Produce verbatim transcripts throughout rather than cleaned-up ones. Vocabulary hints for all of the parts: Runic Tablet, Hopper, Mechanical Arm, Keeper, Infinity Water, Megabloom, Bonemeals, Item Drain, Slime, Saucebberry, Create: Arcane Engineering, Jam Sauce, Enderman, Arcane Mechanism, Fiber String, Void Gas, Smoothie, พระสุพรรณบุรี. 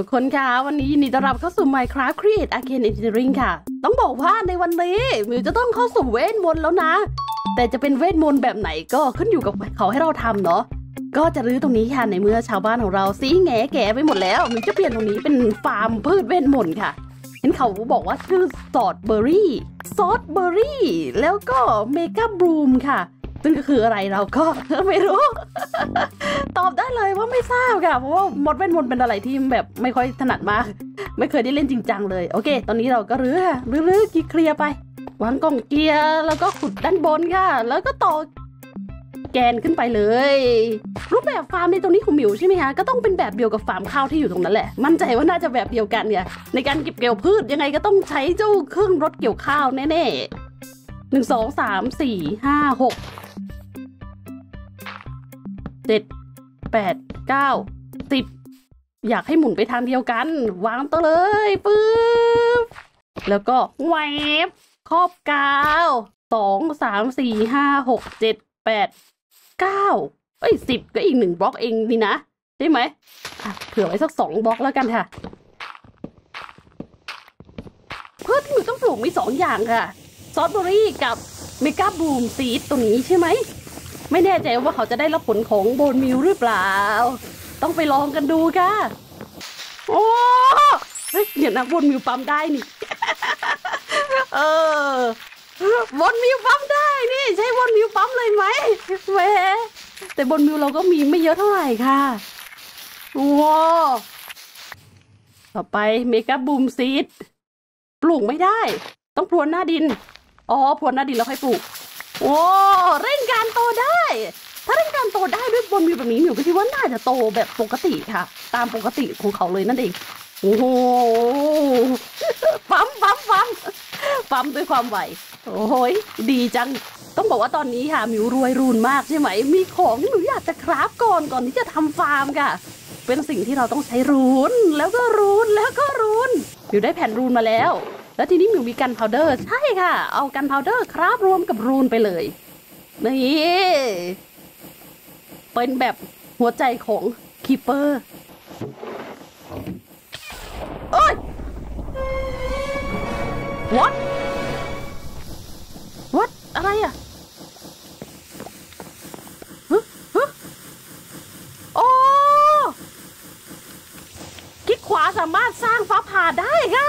ทุกคนคะวันนี้ยินดีต้อนรับเข้าสู่ Minecraft Create Arcane Engineering ค่ะต้องบอกว่าในวันนี้มิวจะต้องเข้าสู่เวทมนต์แล้วนะแต่จะเป็นเวทมนต์แบบไหนก็ขึ้นอยู่กับเขาให้เราทำเนาะก็จะรื้อตรงนี้ค่ะในเมื่อชาวบ้านของเราซีแง่แก่ไปหมดแล้วมิวจะเปลี่ยนตรงนี้เป็นฟาร์มพืชเวทมนต์ค่ะเห็นเขาบอกว่าชื่อซอสเบอร์รี่ซอสเบอร์รี่แล้วก็เมกาบลูมค่ะซึ่งก็คืออะไรเราก็ไม่รู้ ตอบได้เลยว่าไม่ทราบค่ะเพราะว่ามดเวทมนต์เป็นอะไรที่แบบไม่ค่อยถนัดมากไม่เคยได้เล่นจริงจังเลยโอเคตอนนี้เราก็รื้อค่ะรื้อๆเคลียร์ไปวางกล่องเกียร์แล้วก็ขุดด้านบนค่ะแล้วก็ต่อแกนขึ้นไปเลยรูปแบบฟาร์มในตรงนี้ของหมิวใช่ไหมคะก็ต้องเป็นแบบเดียวกับฟาร์มข้าวที่อยู่ตรงนั้นแหละมั่นใจว่าน่าจะแบบเดียวกันเนี่ยในการเก็บเกี่ยวพืชยังไงก็ต้องใช้เจ้าเครื่องรถเกี่ยวข้าวแน่ๆหนึ่งสองสามสี่ห้าหกเจ็ดแปดเก้าสิบอยากให้หมุนไปทางเดียวกันวางตัวเลยปึ๊บแล้วก็แวบครอบกาวสองสามสี่ห้าหกเจ็ดแปดเก้าเอ้ยสิบก็อีกหนึ่งบล็อกเองนี่นะใช่ไหมเผื่อไว้สักสองบล็อกแล้วกันค่ะพืชที่หนูต้องปลูกมีสองอย่างค่ะซอสเบอร์รี่กับเมกาบลูมซีดตัวนี้ใช่ไหมไม่แน่ใจว่าเขาจะได้รับผลของโบนมิลหรือเปล่าต้องไปลองกันดูค่ะโอ้เฮ้ยเดี๋ยวนะโบนมิลปั๊มได้นี่ เออโบนมิลปั๊มได้นี่ใช่โบนมิลปั๊มเลยไหมแหมแต่โบนมิลเราก็มีไม่เยอะเท่าไหร่ค่ะโอ้ต่อไปเมกะบูมซีดปลูกไม่ได้ต้องพรวนหน้าดินอ๋อพรวนหน้าดินแล้วค่อยปลูกโอ้เร่งการโตได้ถ้าเร่งการโตได้ด้วยบนมิวแบบนี้มิวก็คิดว่าน่าจะโตแบบปกติค่ะตามปกติของเขาเลยนั่นเองโอ้โหปั๊มปั๊มปั๊มปั๊มด้วยความไหวโอ้โหดีจังต้องบอกว่าตอนนี้ค่ะมิวรวยรูนมากใช่ไหมมีของที่หนูอยากจะคราฟก่อนก่อนที่จะทำฟาร์มค่ะเป็นสิ่งที่เราต้องใช้รูนแล้วก็รูนแล้วก็รูนมิวได้แผ่นรูนมาแล้วแล้วทีนี้มิวมีกันพาวเดอร์ใช่ค่ะเอากันพาวเดอร์ครับรวมกับรูนไปเลยนี่เป็นแบบหัวใจของคีเปอร์โอ้ย what what อะไรอ่ะฮึฮึโอ้คลิกขวาสามารถสร้างฟ้าผ่าได้ค่ะ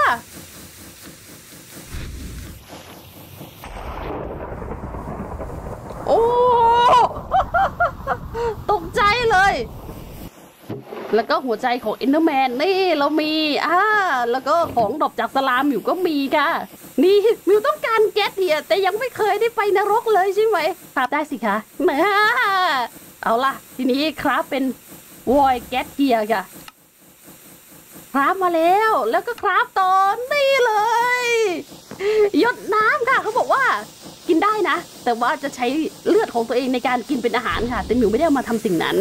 โอ้ ตกใจเลยแล้วก็หัวใจของอินเดอร์แมนนี่เรามีอ่าแล้วก็ของดอกจากสลามอยู่ก็มีค่ะนี่มิวต้องการแก๊สเดียแต่ยังไม่เคยได้ไปนรกเลยใช่ไหมครับได้สิคะเอาล่ะทีนี้ครับเป็นวอยแก๊สเดียค่ะครับมาแล้วแล้วก็ครับตอนนี้เลยหยดน้ำค่ะเขาบอกว่ากินได้นะแต่ว่าจะใช้เลือดของตัวเองในการกินเป็นอาหารค่ะแต่มิวไม่ได้มาทำสิ่งนั้น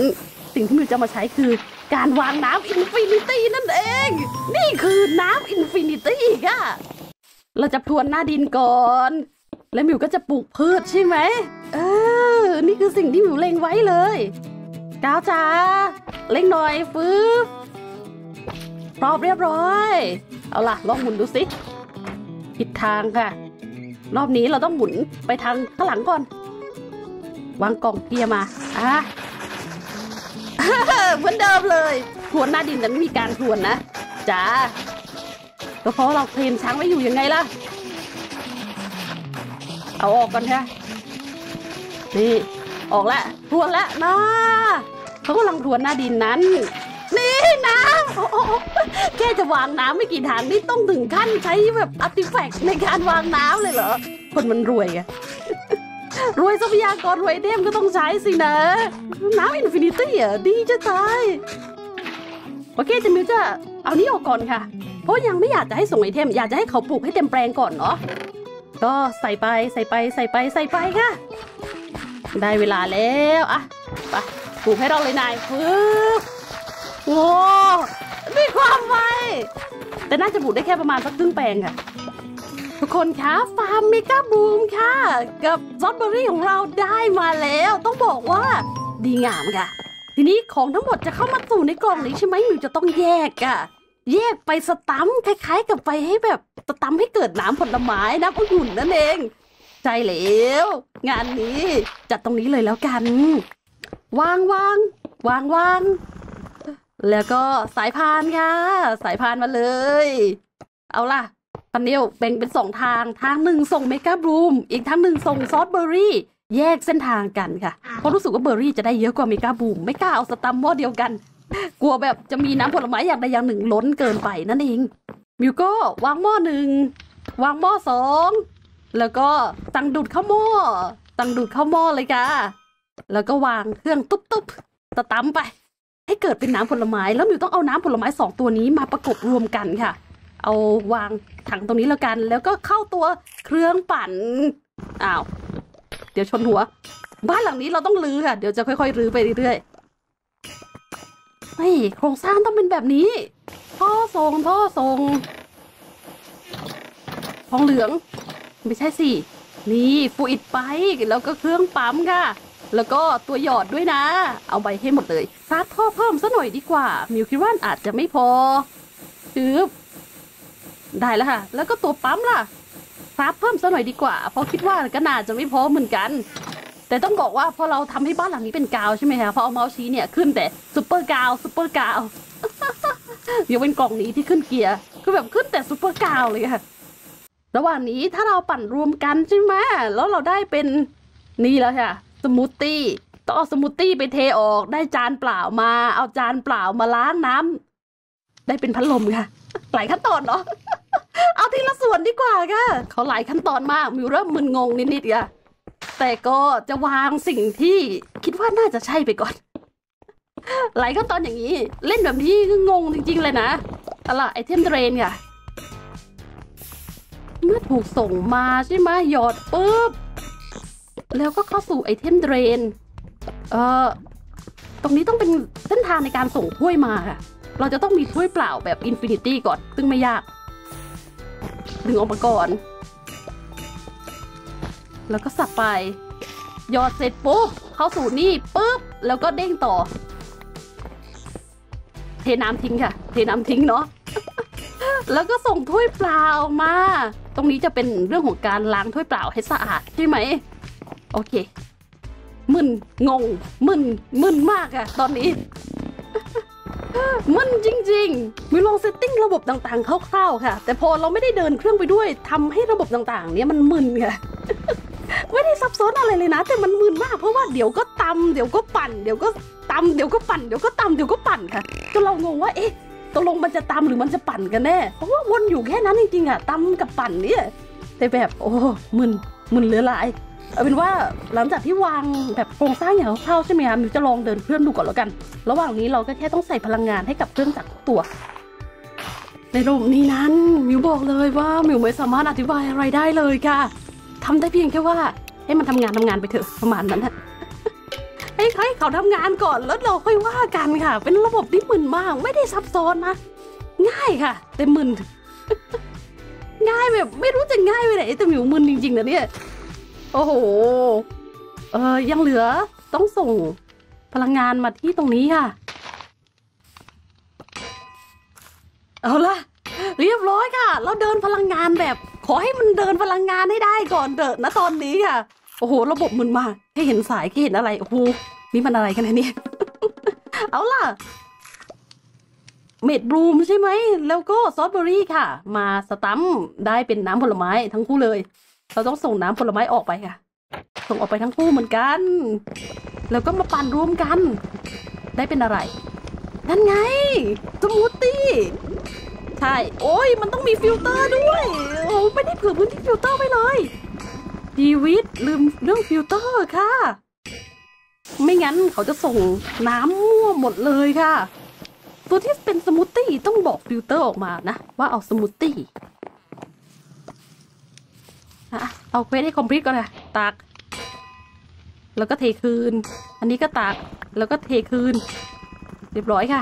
สิ่งที่มิวจะมาใช้คือการวางน้ำอินฟินิตี้นั่นเองนี่คือน้ำอินฟินิตี้ค่ะเราจะพรวนหน้าดินก่อนแล้วมิวก็จะปลูกพืชใช่ไหมเออนี่คือสิ่งที่มิวเล็งไว้เลยก้าวจ้าเล็งหน่อยฟืบพร้อมเรียบร้อยเอาล่ะลองหมุนดูสิผิดทางค่ะรอบนี้เราต้องหมุนไปทางข้างหลังก่อนวางกล่องเกียร์มาอ่ะ เหมือนเดิมเลยทวนหน้าดินแต่ไม่มีการทวนนะจ้าก็เพราะเราเคลมช้างไว้อยู่ยังไงล่ะเอาออกก่อนค่ะนี่ออกละทวนละนะเขากำลังทวนหน้าดินนั้นนี่น้ำแค่จะวางน้ำไม่กี่ทางนี่ต้องถึงขั้นใช้แบบอาร์ติแฟกต์ในการวางน้ำเลยเหรอคนมันรวยไงรวยทรัพยากรรวยเดมก็ต้องใช้สินะน้ำอินฟินิตี้อ่ะดีจะตายโอเคจะมิวจะเอานี้ออกก่อนค่ะเพราะยังไม่อยากจะให้ส่งไอเทมอยากจะให้เขาปลูกให้เต็มแปลงก่อนเนาะก็ใส่ไปใส่ไปใส่ไปใส่ไปค่ะได้เวลาแล้วอ่ะไปปลูกให้เราเลยนายปึ๊บโอ้มีความไวแต่น่าจะบุกได้แค่ประมาณสักครึ่งแปลงค่ะทุกคนคะฟาร์มเมกาบูมค่ะกับซอสเบอร์รี่ของเราได้มาแล้วต้องบอกว่าดีงามค่ะทีนี้ของทั้งหมดจะเข้ามาสู่ในกล่องนี้ใช่ไหมมิวจะต้องแยกค่ะ แยกไปสตัมคล้ายๆกับไปให้แบบสตัมให้เกิดน้ำผลไม้น้ำอุ่นนั่นเองใช่แล้วงานนี้จัดตรงนี้เลยแล้วกันวางวางวางวางแล้วก็สายพานค่ะสายพานมาเลยเอาล่ะปันเดียวแบ่งเป็นสองทางทางหนึ่งส่งเมกะบลูมอีกทางหนึ่งส่งซอสเบอร์รี่แยกเส้นทางกันค่ะเพราะรู้สึกว่าเบอร์รี่จะได้เยอะกว่าเมกะบลูมไม่กล้าเอาสตัมหม้อเดียวกันกลัวแบบจะมีน้ำผลไม้อย่างใดอย่างหนึ่งล้นเกินไปนั่นเองมิวโก้วางหม้อหนึ่งวางหม้อสองแล้วก็ตั้งดูดข้าวหม้อตั้งดูดข้าวหม้อเลยค่ะแล้วก็วางเครื่องตุ๊บตุ๊บสตัมไปให้เกิดเป็นน้ำผลไม้แล้วมิวต้องเอาน้ำผลไม้สองตัวนี้มาประกบรวมกันค่ะเอาวางถังตรงนี้แล้วกันแล้วก็เข้าตัวเครื่องปั่นอ้าวเดี๋ยวชนหัวบ้านหลังนี้เราต้องรื้อค่ะเดี๋ยวจะค่อยๆรื้อไปเรื่อยๆเฮ้ยโครงสร้างต้องเป็นแบบนี้ท่อทรงท่อทรงทองเหลืองไม่ใช่สินี่ฟูอิดไปแล้วก็เครื่องปั๊มค่ะแล้วก็ตัวหยอดด้วยนะเอาไปให้หมดเลยซัดท่อเพิ่มซะหน่อยดีกว่ามิวคิดว่าอาจจะไม่พอจืบได้แล้วค่ะแล้วก็ตัวปั๊มล่ะซัดเพิ่มซะหน่อยดีกว่าเพราะคิดว่าก็น่าจะไม่พอเหมือนกันแต่ต้องบอกว่าพอเราทำให้บ้านหลังนี้เป็นกาวใช่ไหมคะพอเอาเมาส์ชี้เนี่ยขึ้นแต่ซุปเปอร์กาวซุปเปอร์กาว ยกเว้นกล่องนี้ที่ขึ้นเกียร์คือแบบขึ้นแต่ซุปเปอร์กาวเลยค่ะระหว่างนี้ถ้าเราปั่นรวมกันใช่ไหมแล้วเราได้เป็นนี่แล้วค่ะสมูทตี้ต้องเอาสมูทตี้ไปเทออกได้จานเปล่ามาเอาจานเปล่ามาล้างน้ำได้เป็นพัดลมค่ะหลายขั้นตอนเนาะเอาทีละส่วนดีกว่าค่ะเขาหลายขั้นตอนมากมิวเริ่มมึนงงนิดๆค่ะแต่ก็จะวางสิ่งที่คิดว่าน่าจะใช่ไปก่อนหลายขั้นตอนอย่างนี้เล่นแบบที่งงจริงๆเลยนะเอาล่ะไอเทมเดรนค่ะเมื่อถูกส่งมาใช่ไหมหยอดปุ๊บแล้วก็เข้าสู่ไอเทมเดรนเอ่อตรงนี้ต้องเป็นเส้นทางในการส่งถ้วยมาค่ะเราจะต้องมีถ้วยเปล่าแบบอินฟินิตี้ก่อนซึ่งไม่ยากดึงออกมาก่อนแล้วก็สับไปหยอดเสร็จปุ๊บเข้าสู่นี่ปุ๊บแล้วก็เด้งต่อเทน้ำทิ้งค่ะเทน้ำทิ้งเนาะ แล้วก็ส่งถ้วยเปล่ามาตรงนี้จะเป็นเรื่องของการล้างถ้วยเปล่าให้สะอาดใช่ไหมโอเคมึนงงมึนมึนมากอะตอนนี้ มึนจริงๆมีลองเซตติ้งระบบต่างๆคร่าวๆค่ะแต่พอเราไม่ได้เดินเครื่องไปด้วยทำให้ระบบต่างๆเนี้ยมันมึนค่ะ ไม่ได้ซับซ้อนอะไรเลยนะแต่มันมึนมากเพราะว่าเดี๋ยวก็ตำเดี๋ยวก็ปั่นเดี๋ยวก็ตำเดี๋ยวก็ปั่นเดี๋ยวก็ตำเดี๋ยวก็ปั่นค่ะจนเรางงว่าเอ๊ะตกลงมันจะตำหรือมันจะปั่นกันแน่เพราะว่าวนอยู่แค่นั้นจริงๆอะตำกับปั่นเนี่ยแต่แบบโอ้มึนมึนเหลือหลายเอาเป็นว่าหลังจากที่วางแบบโครงสร้างอย่างคร่าวๆใช่ไหมคะมิวจะลองเดินเครื่องดูก่อนแล้วกันระหว่างนี้เราก็แค่ต้องใส่พลังงานให้กับเครื่องจักรตัวในระบบนี้นั้นมิวบอกเลยว่ามิวไม่สามารถอธิบายอะไรได้เลยค่ะทำได้เพียงแค่ว่าให้มันทำงานทำงานไปเถอะประมาณนั้นฮะให้เขาทำงานก่อนแล้วเราค่อยว่ากันค่ะเป็นระบบที่มึนมากไม่ได้ซับซ้อนนะง่ายค่ะแต่มึน ง่ายแบบไม่รู้จะง่ายไปไหนแต่มิวมึนจริงๆนะเนี่ยโอ้โหเออยังเหลือต้องส่งพลังงานมาที่ตรงนี้ค่ะเอาละเรียบร้อยค่ะเราเดินพลังงานแบบขอให้มันเดินพลังงานให้ได้ก่อนเดินนะตอนนี้ค่ะโอ้โหระบบมึนมากแค่เห็นสายแค่เห็นอะไรโอ้โหนี่มันอะไรกันเนี่ย เอาล่ะเมดบลูมใช่ไหมแล้วก็ซอสเบอร์รี่ค่ะมาสตัมได้เป็นน้ำผลไม้ทั้งคู่เลยเราต้องส่งน้ำผลไม้ออกไปค่ะส่งออกไปทั้งคู่เหมือนกันแล้วก็มาปั่นรวมกันได้เป็นอะไรนั่นไงสมูทตี้ใช่โอ้ยมันต้องมีฟิลเตอร์ด้วยโอ้ไม่ได้เผื่อพื้นที่ฟิลเตอร์ไปเลยชีวิตลืมเรื่องฟิลเตอร์ค่ะไม่งั้นเขาจะส่งน้ำมั่วหมดเลยค่ะตัวที่เป็นสมูทตี้ต้องบอกฟิลเตอร์ออกมานะว่าเอาสมูทตี้เอาเควสให้คอมพลีทก่อนค่ะตักแล้วก็เทคืนอันนี้ก็ตักแล้วก็เทคืนเรียบร้อยค่ะ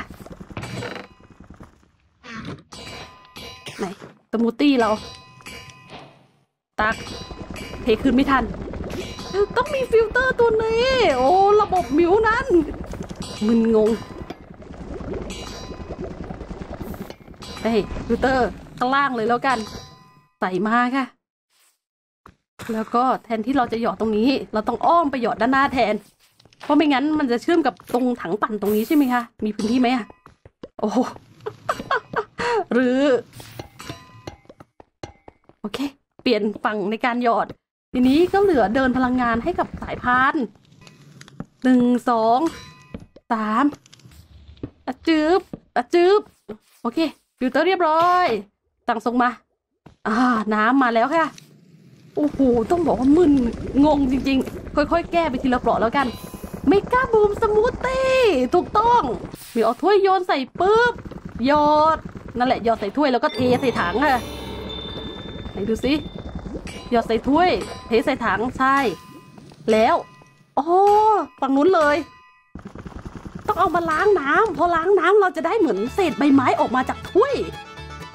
ไหนสมูทตี้เราตักเทคืนไม่ทันต้องมีฟิลเตอร์ตัวนี้โอ้ระบบมิวนั้นมึนงง เฮ้ยรูเตอร์ข้างล่างเลยแล้วกันใส่มาค่ะแล้วก็แทนที่เราจะหยอดตรงนี้เราต้องอ้อมไปหยอดด้านหน้าแทนเพราะไม่งั้นมันจะเชื่อมกับตรงถังปั่นตรงนี้ใช่ไหมคะมีพื้นที่ไหมอะโอ้ หรือโอเคเปลี่ยนฝั่งในการหยอดทีนี้ก็เหลือเดินพลังงานให้กับสายพานหนึ่งสองสามอะจืบอะจืบโอเคฟิลเตอร์เรียบร้อยสั่งส่งมาอ่าน้ำมาแล้วค่ะโอ้โหต้องบอกว่ามึนงงจริงๆค่อยๆแก้ไปทีละเปราะแล้วกันเมก้าบูมสมูทตี้ถูกต้องมีเอาถ้วยโยนใส่ปุ๊บหยอดนั่นแหละหยอดใส่ถ้วยแล้วก็เทใส่ถังค่ะไหนดูสิหยอดใส่ถ้วยเทใส่ถังใช่แล้วอ๋อฝั่งนู้นเลยต้องเอามาล้างน้ำพอล้างน้ำเราจะได้เหมือนเศษใบไม้ออกมาจากถ้วย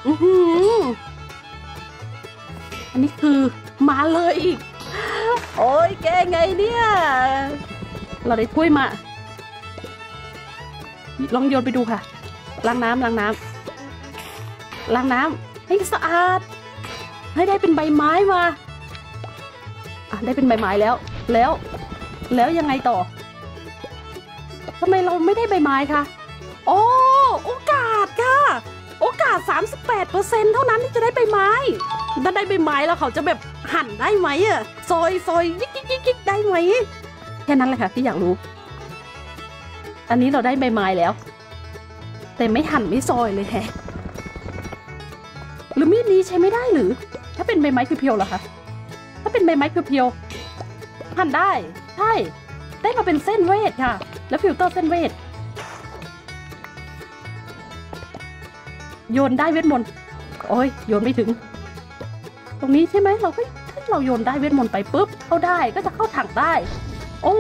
อือหืออันนี้คือมาเลยอีกโอ้ยแกไงเนี่ยเราได้ถ้วยมาลองโยนไปดูค่ะล้างน้ำล้างน้ำล้างน้ำให้สะอาดให้ได้เป็นใบไม้มาอ่ะได้เป็นใบไม้แล้วแล้วแล้วยังไงต่อทำไมเราไม่ได้ใบไม้คะโอ้โอกาสค่ะโอกาส สามสิบแปดเปอร์เซ็นต์ เท่านั้นที่จะได้ใบไม้ถ้าได้ใบไม้แล้วเขาจะแบบหั่นได้ไหมอะซอยซอยยิกยิกยิกยิกได้ไหมแค่นั้นเลยค่ะที่อยากรู้อันนี้เราได้ใบไม้แล้วแต่ไม่หั่นไม่ซอยเลยแฮะหรือมีดนี้ใช้ไม่ได้หรือถ้าเป็นใบไม้เพียวๆเหรอคะถ้าเป็นใบไม้เพียวๆหั่นได้ใช่ได้มาเป็นเส้นเวทค่ะแล้วฟิลเตอร์เส้นเวทโยนได้เวทมนต์โอ้ยโยนไม่ถึงตรงนี้ใช่ไหมเราก็เราโยนได้เวทมนต์ไปปุ๊บเข้าได้ก็จะเข้าถังได้โอ้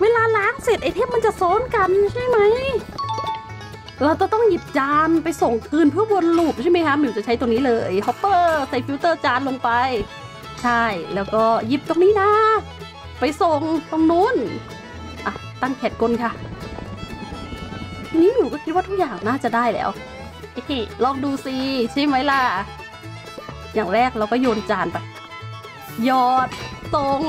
เวลาล้างเสร็จไอเทมมันจะซ้อนกันใช่ไหมเราจะต้องหยิบจานไปส่งคืนเพื่อวนลูปใช่ไหมคะมิวจะใช้ตัวนี้เลยฮอปเปอร์ใส่ฟิลเตอร์จานลงไปใช่แล้วก็หยิบตรงนี้นะไปส่งตรงนู้นอ่ะตั้งแขนกลค่ะทีนี้มิวก็คิดว่าทุกอย่างน่าจะได้แล้วลองดูสิใช่ไหมล่ะอย่างแรกเราก็โยนจานไปหยอดตรง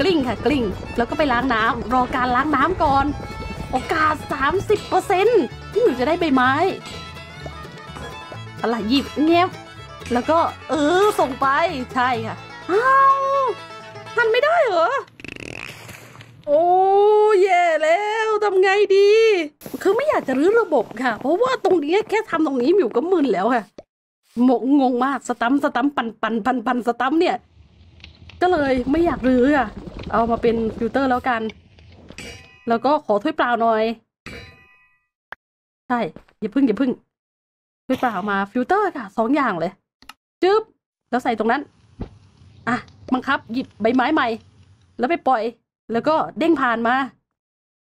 กลิ้งค่ะกลิ้งแล้วก็ไปล้างน้ำรอการล้างน้ำก่อนโอกาส สามสิบเปอร์เซ็นต์ ที่หนูจะได้ใบไม้อะไรหยิบเงียบแล้วก็เออส่งไปใช่ค่ะอ้าวทันไม่ได้เหรอโอ้แย่แล้วทำไงดีคือไม่อยากจะรื้อระบบค่ะเพราะว่าตรงนี้แค่ทำตรงนี้มิวก็มึนแล้วค่ะงงงงมากสตัมสตัมปันปันปันปันสตัมเนี่ยก็เลยไม่อยากรื้ออ่ะเอามาเป็นฟิลเตอร์แล้วกันแล้วก็ขอถ้วยเปล่าหน่อยใช่อย่าพึ่งอย่าพึ่งถ้วยเปล่ามาฟิลเตอร์ค่ะสองอย่างเลยจึ๊บแล้วใส่ตรงนั้นอ่ะบังคับหยิบใบไม้ใหม่แล้วไปปล่อยแล้วก็เด้งผ่านมา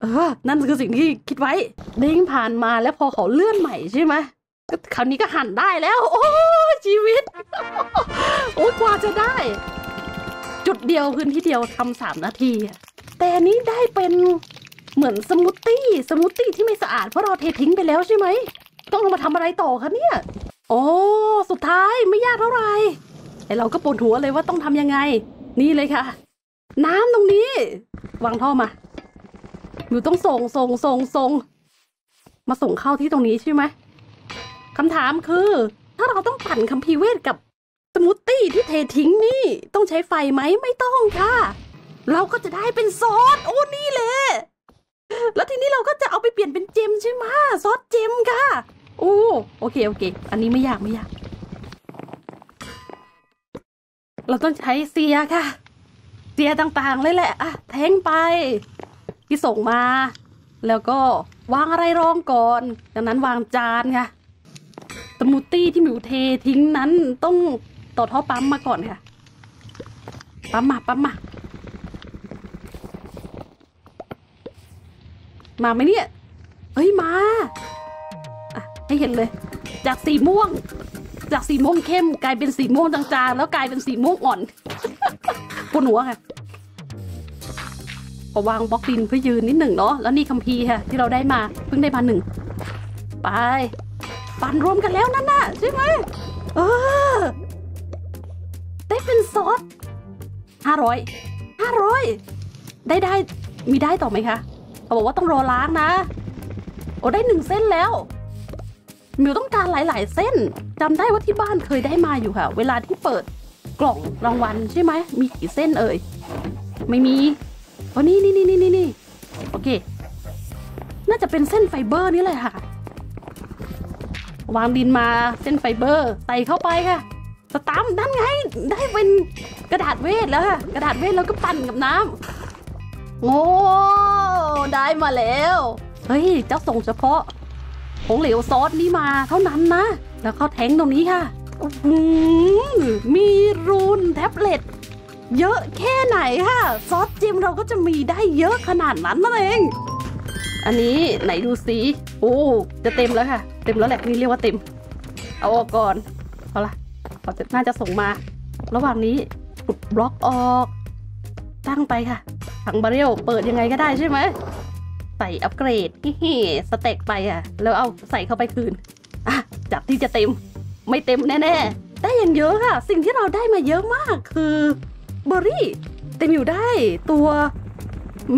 เออนั่นคือสิ่งที่คิดไว้เด้งผ่านมาแล้วพอเขาเลื่อนใหม่ใช่ไหมคราวนี้ก็หั่นได้แล้วโอ้ชีวิตโอ้กว่าจะได้จุดเดียวพื้นที่เดียวทำสามนาทีแต่นี้ได้เป็นเหมือนสมูทตี้สมูทตี้ที่ไม่สะอาดเพราะเราเททิ้งไปแล้วใช่ไหมต้องเอามาทำอะไรต่อคะเนี่ยโอ้สุดท้ายไม่ยากเท่าไหร่แต่เราก็ปวดหัวเลยว่าต้องทำยังไงนี่เลยค่ะน้ำตรงนี้วางท่อมาอยู่ต้องส่งส่งส่งส่งมาส่งเข้าที่ตรงนี้ใช่ไหมคำถามคือถ้าเราต้องปั่นคัมภีร์เวทกับสมูทตี้ที่เททิ้งนี่ต้องใช้ไฟไหมไม่ต้องค่ะเราก็จะได้เป็นซอสโอ้นี่แหละแล้วทีนี้เราก็จะเอาไปเปลี่ยนเป็นเจมใช่ไหมซอสเจมค่ะโอ้โอเคโอเคอันนี้ไม่ยากไม่ยากเราต้องใช้เสียค่ะเสียต่างๆเลยแหละอ่ะแทงไปที่ส่งมาแล้วก็วางอะไรรองก่อนจากนั้นวางจานค่ะสมูทตี้ที่มิวเททิ้งนั้นต้องต่อท่อปั๊มมาก่อนค่ะปั๊มมาปั๊มมามาไหมเนี่ยเฮ้ยมาอ่ะให้เห็นเลยจากสีม่วงจากสีม่วงเข้มกลายเป็นสีม่วงจางๆแล้วกลายเป็นสีม่วงอ่อน ปวดหัวค่ะก็วางบล็อกดินเพื่อยืนนิดหนึ่งเนาะแล้วนี่คัมภีร์ค่ะที่เราได้มาเพิ่งได้มาหนึ่งไป ปั่นรวมกันแล้วนั่นน่ะใช่ไหมเออได้เป็นซอสห้าร้อยห้าร้อยได้ได้มีได้ต่อไหมคะเขาบอกว่าต้องรอล้างนะโอ้ได้หนึ่งเส้นแล้วมิวต้องการหลายๆเส้นจำได้ว่าที่บ้านเคยได้มาอยู่ค่ะเวลาที่เปิดกล่องรางวัลใช่ไหมมีกี่เส้นเอ่ยไม่มีอ๋อนี่นี่นี่นี่นี่โอเคน่าจะเป็นเส้นไฟเบอร์นี่เลยค่ะวางดินมาเส้นไฟเบอร์ใส่เข้าไปค่ะสตาร์มนั่นไงได้เป็นกระดาษเวทแล้วค่ะกระดาษเวทแล้วก็ปั่นกับน้ำโอ้ได้มาแล้วเฮ้ยเจ้าส่งเฉพาะของเหลวซอสนี้มาเท่านั้นนะแล้วเข้าแทงตรงนี้ค่ะมีรูนแท็บเล็ตเยอะแค่ไหนค่ะซอสจิ้มเราก็จะมีได้เยอะขนาดนั้นนั่นเองอันนี้ไหนดูสิโอ้จะเต็มแล้วค่ะเต็มแล้วแหละนี่เรียกว่าเต็มเอาออกก่อนเอาล่ะเขาจะน่าจะส่งมาระหว่างนี้ปุดบล็อกออกตั้งไปค่ะถังบาเรลเปิดยังไงก็ได้ใช่ไหมใส่อัปเกรดฮิสเต็กไปอ่ะแล้วเอาใส่เข้าไปคืนอ่ะจากที่จะเต็มไม่เต็มแน่ๆได้อย่างเยอะค่ะสิ่งที่เราได้มาเยอะมากคือเบอร์รี่เต็มอยู่ได้ตัว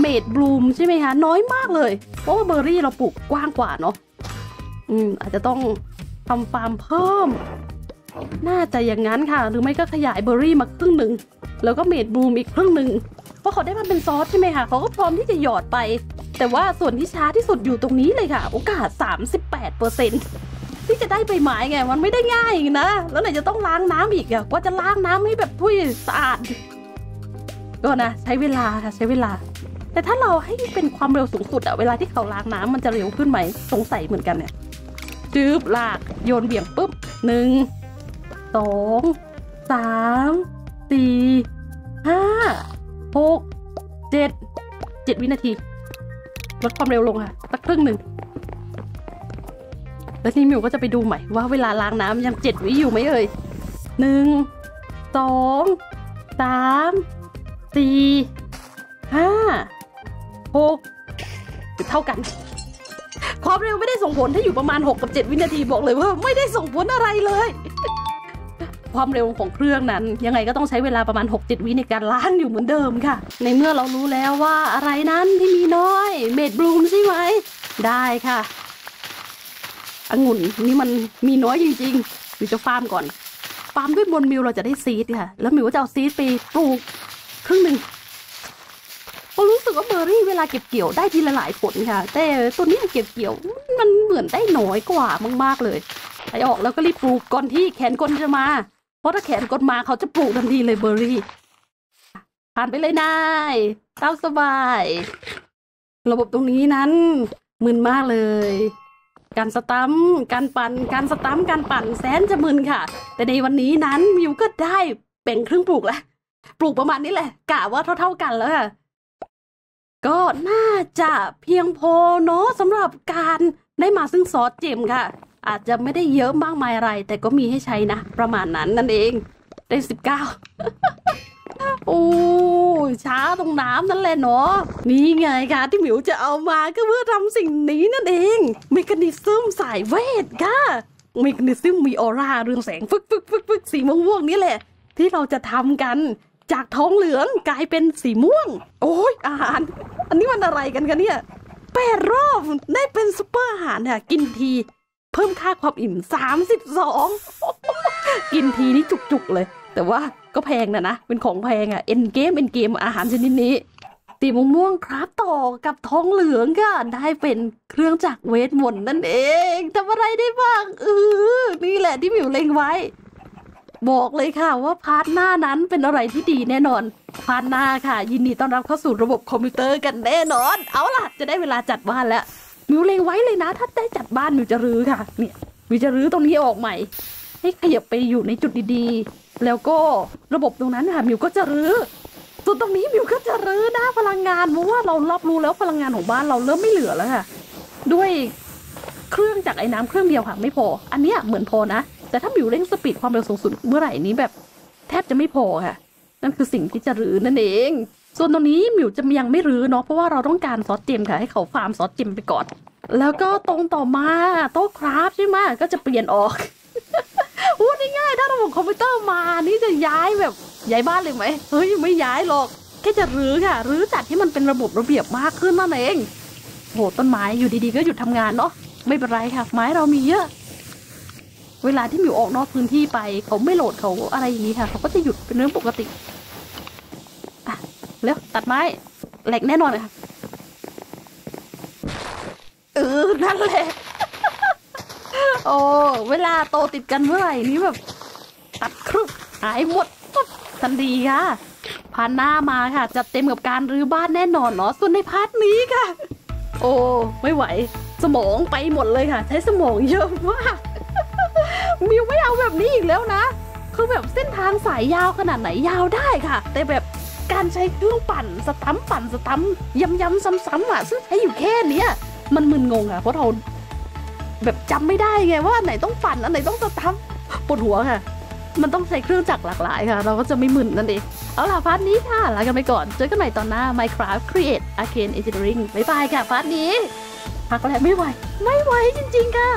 เมดบลูมใช่ไหมคะน้อยมากเลยเพราะว่าเบอร์รี่เราปลูกกว้างกว่าเนาะอืมอาจจะต้องทำฟาร์มเพิ่มน่าจะอย่างนั้นค่ะหรือไม่ก็ขยายเบอร์รี่มาครึ่งหนึ่งแล้วก็เมดบลูมอีกครึ่งหนึ่งเพราะเขาได้มาเป็นซอสใช่ไหมคะเขาก็พร้อมที่จะหยอดไปแต่ว่าส่วนที่ช้าที่สุดอยู่ตรงนี้เลยค่ะโอกาส สามสิบแปดเปอร์เซ็นต์ ที่จะได้ใบไม้ไงมันไม่ได้ง่ายนะแล้วไหนจะต้องล้างน้ำอีกอะว่าจะล้างน้ำให้แบบทุยสะอาดก็นะใช้เวลาค่ะใช้เวลาแต่ถ้าเราให้เป็นความเร็วสูงสุดอะเวลาที่เขาล้างน้ำมันจะเร็วขึ้นไหมสงสัยเหมือนกันเนี่ยจืบลากโยนเบี่ยงปุ๊บหนึ่งสองสามสี่ห้าหกเจ็ดเจ็ดวินาทีลดความเร็วลงค่ะสักครึ่งหนึ่งแล้วทีมิวก็จะไปดูใหม่ว่าเวลาล้างน้ำยังเจ็ดวิอยู่ไหมเอ่ยหนึ่งสองสามสี่ห้าหกเท่ากันความเร็วไม่ได้ส่งผลถ้าอยู่ประมาณหกกับเจ็ดวินาทีบอกเลยว่าไม่ได้ส่งผลอะไรเลยความเร็วของเครื่องนั้นยังไงก็ต้องใช้เวลาประมาณ หกถึงเจ็ด วิในการล้างอยู่เหมือนเดิมค่ะในเมื่อเรารู้แล้วว่าอะไรนั้นที่มีน้อยเมดบลูมใช่ไหมได้ค่ะองุ่นนี่มันมีน้อยจริงๆมิวจะฟาร์มก่อนฟาร์มด้วยบนมิวเราจะได้ซีดค่ะแล้วมิวก็จะเอาซีดไปปลูกครึ่งหนึ่งก็รู้สึกว่าเบอร์รี่เวลาเก็บเกี่ยวได้ทีละหลายผลค่ะแต่ตัวนี้เก็บเกี่ยวมันเหมือนได้น้อยกว่ามากๆเลยไปออกแล้วก็รีบปลูกก่อนที่แขนกลจะมาเพราะถ้าแขนกดมาเขาจะปลูกทันทีเลยเบอร์รี่ผ่านไปเลยนายเต้าสบายระบบตรงนี้นั้นมึนมากเลยการสตั๊มการปั่นการสตั๊มการปั่นแสนจะมึนค่ะแต่ในวันนี้นั้นมิวก็ได้เป็นครึ่งปลูกแล้วปลูกประมาณนี้แหละกะว่าเท่าๆกันแล้วค่ะก็น่าจะเพียงพอเนาะสำหรับการได้มาซึ่งซอสเจมค่ะอาจจะไม่ได้เยอะมากมายอะไรแต่ก็มีให้ใช้นะประมาณนั้นนั่นเองได้สิบเก้าโอ้ช้าตรงน้ำนั่นแหละเนาะนี่ไงค่ะที่หมิวจะเอามาก็เพื่อทำสิ่งนี้นั่นเองเมคานิซึมสายเวทค่ะเมคานิซึมมีออร่าเรื่องแสงฟึกฟึกฟึกฟึกสีม่วงๆนี่แหละที่เราจะทำกันจากท้องเหลืองกลายเป็นสีม่วงโอ้ยอาหารอันนี้มันอะไรกันคะเนี่ยแปดรอบได้เป็นซุปเปอร์อาหารค่ะกินทีเพิ่มค่าความอิ่มสามสิบสอง กินทีนี้จุกๆเลยแต่ว่าก็แพงนะนะเป็นของแพงอะเอ็นเกมเอ็นเกมอาหารชนิดนี้ตีม่วงม่วงครับต่อกับท้องเหลืองก็ได้เป็นเครื่องจักรเวทมนต์นั่นเองทำอะไรได้บ้างเออนี่แหละที่มิวเล็งไว้บอกเลยค่ะว่าพาร์ทหน้านั้นเป็นอะไรที่ดีแน่นอนพาร์ทหน้าค่ะยินดีต้อนรับเข้าสู่ระบบคอมพิวเตอร์กันแน่นอนเอาล่ะจะได้เวลาจัดบ้านแล้วมิวเล็งไว้เลยนะถ้าได้จัดบ้านมิวจะรื้อค่ะเนี่ยมิวจะรื้อตรงนี้ออกใหม่ให้ขยับไปอยู่ในจุดดีๆแล้วก็ระบบตรงนั้นค่ะมิวก็จะรื้อส่วนตรงนี้มิวก็จะรื้อนะพลังงานเพราะว่าเรารอบรู้แล้วพลังงานของบ้านเราเริ่มไม่เหลือแล้วค่ะด้วยเครื่องจากไอ้น้ำเครื่องเดียวค่ะไม่พออันนี้เหมือนพอนะแต่ถ้ามิวเร่งสปีดความเร็วสูงสุดเมื่อไหร่นี้แบบแทบจะไม่พอค่ะนั่นคือสิ่งที่จะรื้อนั่นเองส่วนตรงนี้มิวจะยังไม่รื้อเนาะเพราะว่าเราต้องการซอสเจมค่ะให้เขาฟาร์มซอสเจมไปก่อน แล้วก็ตรงต่อมาโต๊ะคราฟใช่ไหมก็จะเปลี่ยนออก พูดง่ายๆถ้าระบบคอมพิวเตอร์มานี่จะย้ายแบบย้ายบ้านเลยไหมเฮ้ยไม่ย้ายหรอกแค่จะรื้อค่ะรื้อจัดให้มันเป็นระบบระเบียบมากขึ้นนั่นเองโหต้นไม้อยู่ดีๆก็หยุดทำงานเนาะไม่เป็นไรค่ะไม้เรามีเยอะเวลาที่มิวออกนอกพื้นที่ไปเขาไม่โหลดเขาอะไรอย่างนี้ค่ะเขาก็จะหยุดเป็นเรื่องปกติอ่ะแล้วตัดไม้แหลกแน่นอนเลยค่ะเออนั่นแหละโอ้เวลาโตติดกันเมื่อไหร่นี้แบบตัดครึบหายหมดทันทีค่ะพาร์ทหน้ามาค่ะจัดเต็มกับการรื้อบ้านแน่นอนเนาะส่วนในพาร์ทนี้ค่ะโอ้ไม่ไหวสมองไปหมดเลยค่ะใช้สมองเยอะมากมิวไม่เอาแบบนี้อีกแล้วนะคือแบบเส้นทางสายยาวขนาดไหนยาวได้ค่ะแต่แบบการใช้เครื่องปั่นสตัมป์ปั่นสตัมป์ย้ำๆซ้ำๆอ่ะซึ่งใช้อยู่แค่เนี้ยมันมึนงงค่ะเพราะเราแบบจำไม่ได้ไงว่าไหนต้องปั่นอันไหนต้องสตัมป์ปวดหัวค่ะมันต้องใช้เครื่องจักรหลากหลายค่ะเราก็จะไม่มึนนั่นเองเอาล่ะพาร์ทนี้ค่ะลากันไปก่อนเจอกันใหม่ตอนหน้า Minecraft Create Arcane Engineering บ๊ายบายค่ะพาร์ทนี้พักแล้วไม่ไหวไม่ไหวจริงๆค่ะ